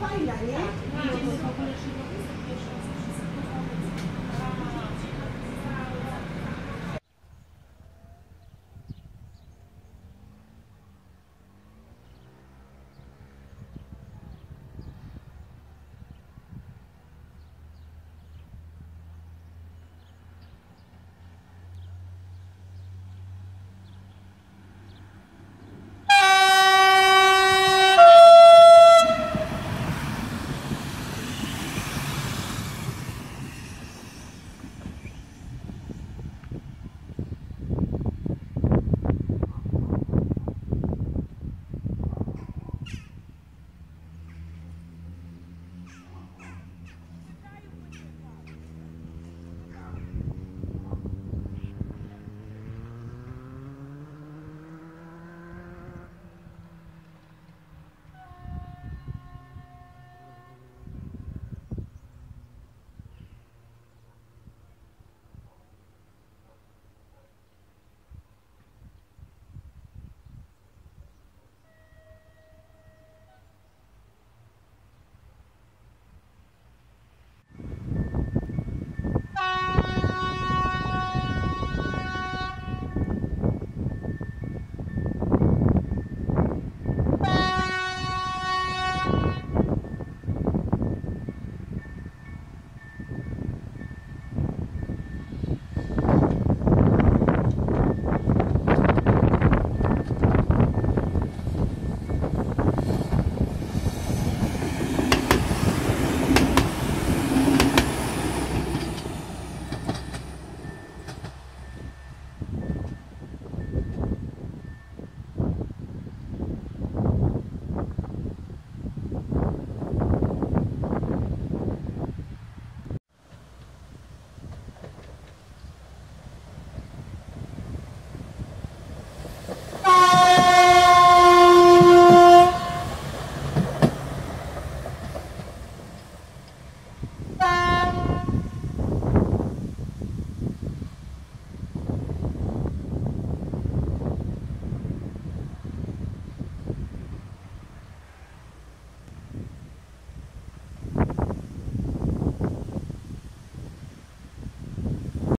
fajna, nie?